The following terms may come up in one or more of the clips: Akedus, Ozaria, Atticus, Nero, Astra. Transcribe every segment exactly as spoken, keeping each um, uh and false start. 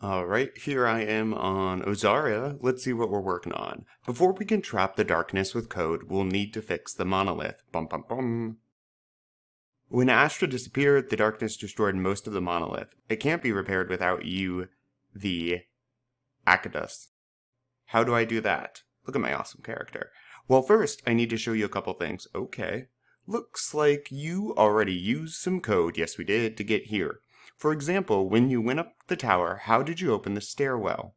All right, here I am on Ozaria. Let's see what we're working on. Before we can trap the darkness with code, we'll need to fix the monolith. Bum, bum, bum. When Astra disappeared, the darkness destroyed most of the monolith. It can't be repaired without you, the Akedus. How do I do that? Look at my awesome character. Well, first, I need to show you a couple things. Okay. Looks like you already used some code. Yes, we did, to get here. For example, when you went up the tower, how did you open the stairwell?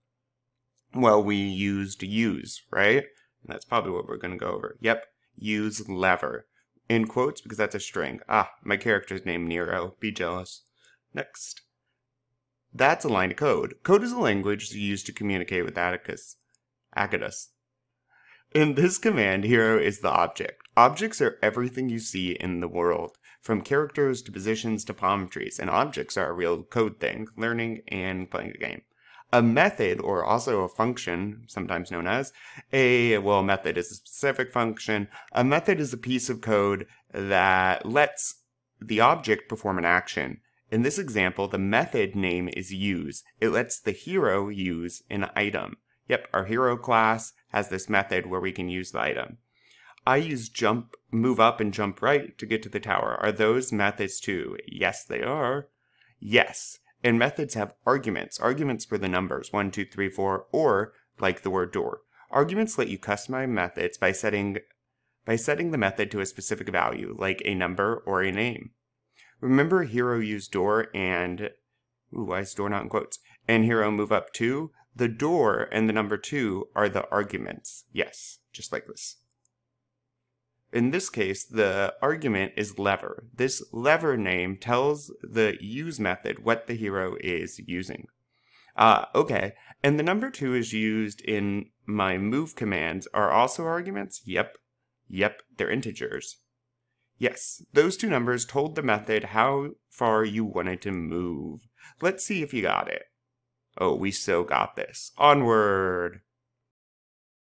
Well, we used use, right? And that's probably what we're going to go over. Yep, use lever. In quotes, because that's a string. Ah, my character's named Nero. Be jealous. Next. That's a line of code. Code is a language used to communicate with Atticus. Akedus. In this command, hero is the object. Objects are everything you see in the world, from characters to positions to palm trees, and objects are a real code thing, learning and playing the game. A method, or also a function, sometimes known as, a, well, method is a specific function. A method is a piece of code that lets the object perform an action. In this example, the method name is use. It lets the hero use an item. Yep, our hero class has this method where we can use the item. I use jump, move up, and jump right to get to the tower. Are those methods too? Yes, they are. Yes. And methods have arguments. Arguments for the numbers, one, two, three, four, or like the word door. Arguments let you customize methods by setting, by setting the method to a specific value, like a number or a name. Remember, hero use door and, ooh, why is door not in quotes? And hero move up two. The door and the number two are the arguments. Yes, just like this. In this case, the argument is lever. This lever name tells the use method what the hero is using. Uh, okay, and the number two is used in my move commands. Are also arguments? Yep. Yep, they're integers. Yes, those two numbers told the method how far you wanted to move. Let's see if you got it. Oh, we so got this. Onward!